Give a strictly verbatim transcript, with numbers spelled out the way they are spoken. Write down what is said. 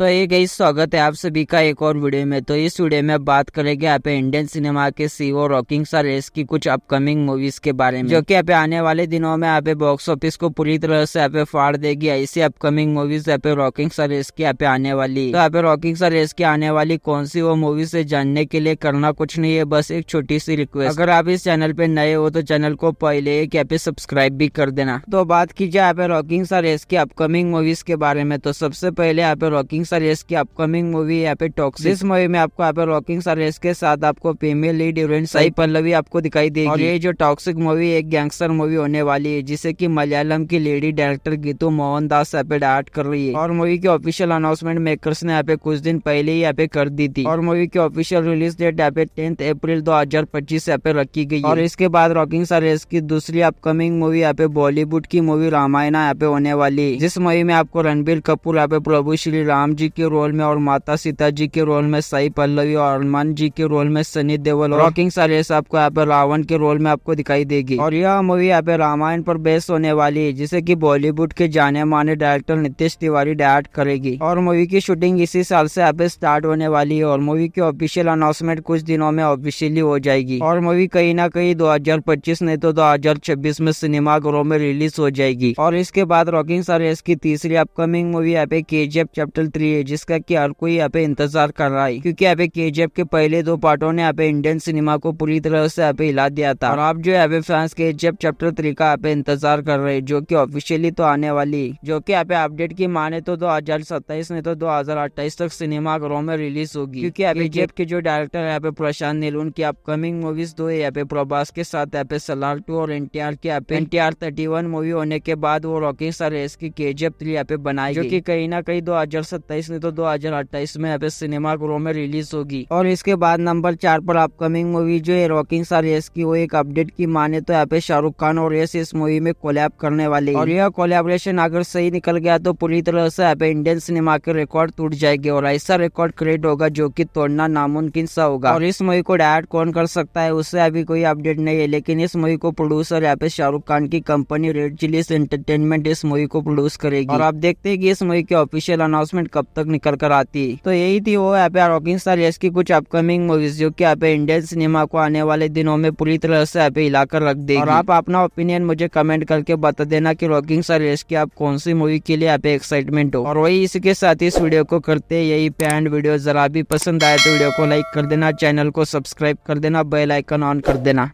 तो ये गाइस स्वागत है आप सभी का एक और वीडियो में। तो इस वीडियो में बात करेंगे यहाँ पे इंडियन सिनेमा के सीईओ रॉकिंग स्टार यश की कुछ अपकमिंग मूवीज के बारे में, जो कि यहाँ पे आने वाले दिनों में यहाँ पे बॉक्स ऑफिस को पूरी तरह से यहाँ पे फाड़ देगी। ऐसी अपकमिंग मूवीज यहाँ पे रॉकिंग स्टार यश की यहाँ पे आने वाली। तो यहाँ पे रॉकिंग स्टार यश की आने वाली कौन सी वो मूवीज है जानने के लिए करना कुछ नहीं है, बस एक छोटी सी रिक्वेस्ट, अगर आप इस चैनल पे नए हो तो चैनल को पहले एक यहाँ पे सब्सक्राइब भी कर देना। तो बात कीजिए यहाँ पे रॉकिंग स्टार यश की अपकमिंग मूवीज के बारे में। तो सबसे पहले यहाँ पे रॉकिंग स्टार यश की अपकमिंग मूवी यहाँ पे टॉक्सिक। इस मूवी में आपको यहाँ पे रॉकिंग स्टार यश के साथ आपको female lead heroine Sai Pallavi आपको दिखाई देगी। और ये जो टॉक्सिक मूवी एक गैंगस्टर मूवी होने वाली है, जिसे कि मलयालम की लेडी डायरेक्टर गीतू मोहन दास यहाँ पे डायरेक्ट कर रही है। और मूवी की ऑफिशियल अनाउंसमेंट मेकर्स ने यहाँ पे कुछ दिन पहले ही यहाँ पे कर दी थी। और मूवी की ऑफिशियल रिलीज डेट यहाँ पे टेंथ अप्रैल दो हजार पच्चीस यहाँ पे रखी गई। और इसके बाद रॉकिंग स्टार यश की दूसरी अपकमिंग मूवी यहाँ पे बॉलीवुड की मूवी रामायण यहाँ पे होने वाली, जिस मूवी में आपको रणबीर कपूर यहाँ पे प्रभु श्री राम जी के रोल में और माता सीता जी के रोल में साई पल्लवी और हनुमान जी के रोल में सनी देओल और रॉकिंग स्टार यश आपको यहाँ पे रावण के रोल में आपको दिखाई देगी। और यह मूवी यहाँ पे रामायण पर बेस्ड होने वाली है, जिसे कि बॉलीवुड के जाने माने डायरेक्टर नितीश तिवारी डायरेक्ट करेगी। और मूवी की शूटिंग इसी साल से यहाँ पे स्टार्ट होने वाली है। और मूवी की ऑफिशियल अनाउंसमेंट कुछ दिनों में ऑफिशियली हो जाएगी। और मूवी कहीं ना कहीं दो हजार पच्चीस नहीं तो दो हजार छब्बीस में सिनेमा घरों में रिलीज हो जाएगी। और इसके बाद रॉकिंग स्टार यश की तीसरी अपकमिंग मूवी यहाँ पे केजीएफ चैप्टर थ्री है, जिसका कि हर कोई यहाँ पे इंतजार कर रहा है, क्योंकि यहाँ पे केजीएफ के पहले दो पार्टों ने यहाँ पे इंडियन सिनेमा को पूरी तरह से यहाँ पे हिला दिया था। और आप जो यहाँ पे फैंस केजीएफ चैप्टर थ्री का यहाँ पे इंतजार कर रहे हैं, जो कि ऑफिशियली तो आने वाली, जो कि यहाँ पे अपडेट की माने तो दो हजार सत्ताईस नहीं तो दो हजार अट्ठाईस तक सिनेमा घरों में रिलीज होगी। क्योंकि केजीएफ के जो डायरेक्टर है यहाँ पे प्रशांत नील, उनकी अपकमिंग मूवीज दो है यहाँ पे प्रभास के साथ यहाँ पे सलार टू और एनटीआर के यहाँ पे एनटीआर थर्टी वन मूवी होने के बाद वो रॉकिंग स्टार यश की केजीएफ थ्री यहाँ पे बनाई, जो की कहीं ना कहीं दो हजार सत्ताईस नहीं तो दो हजार अट्ठाईस में यहाँ पे सिनेमा घरों में रिलीज होगी। और इसके बाद नंबर चार पर अपकमिंग मूवी जो है रॉकिंग स्टार यश की, वो एक अपडेट की माने तो यहाँ पे शाहरुख खान और यश इस मूवी में कोलैब करने वाले। और यह कोलैबोरेशन अगर सही निकल गया तो पूरी तरह से यहाँ पे इंडियन सिनेमा के रिकॉर्ड टूट जाएंगे और ऐसा रिकॉर्ड क्रिएट होगा जो की तोड़ना नामुमकिन सा होगा। और इस मूवी को डायरेक्ट कौन कर सकता है उससे अभी कोई अपडेट नहीं है, लेकिन इस मूवी को प्रोड्यूसर यहाँ पे शाहरुख खान की कंपनी रेड चिल्ली एंटरटेनमेंट इस मूवी को प्रोड्यूस करेगी। और आप देखते है की इस मूवी की ऑफिशियल अनाउंसमेंट कब तक निकल कर आती। तो यही थी वो यहाँ पे रॉकिंग स्टार यश की कुछ अपकमिंग मूवीज, जो कि यहाँ पे इंडियन सिनेमा को आने वाले दिनों में पूरी तरह से यहाँ पे हिला कर रख देगी। और आप अपना ओपिनियन मुझे कमेंट करके बता देना कि रॉकिंग स्टार यश की आप कौन सी मूवी के लिए यहाँ पे एक्साइटमेंट हो। और वही इसी के साथ इस वीडियो को करते हैं यही पे एंड। वीडियो जरा भी पसंद आए तो वीडियो को लाइक कर देना, चैनल को सब्सक्राइब कर देना, बेल आइकन ऑन कर देना।